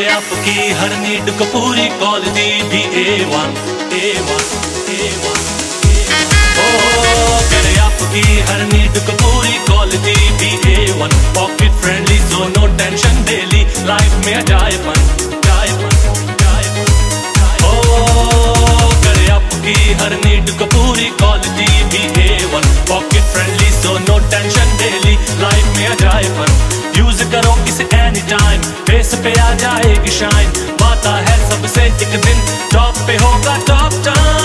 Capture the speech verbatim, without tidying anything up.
और आपकी हर नीड को पूरी क्वालिटी भी A one A one A one करे आपकी हर नीड को पूरी क्वालिटी भी A one pocket friendly so no tension daily life में जाए मन जाए मन जाए मन ओ करे आपकी हर नीड को पूरी क्वालिटी भी A one pocket friendly so no tension daily life में जाए मन यूज करो इसे एनी टाइम फेस पे आ जाएगी शाइन, बात है सबसे एक दिन टॉप पे होगा टॉप टाइम।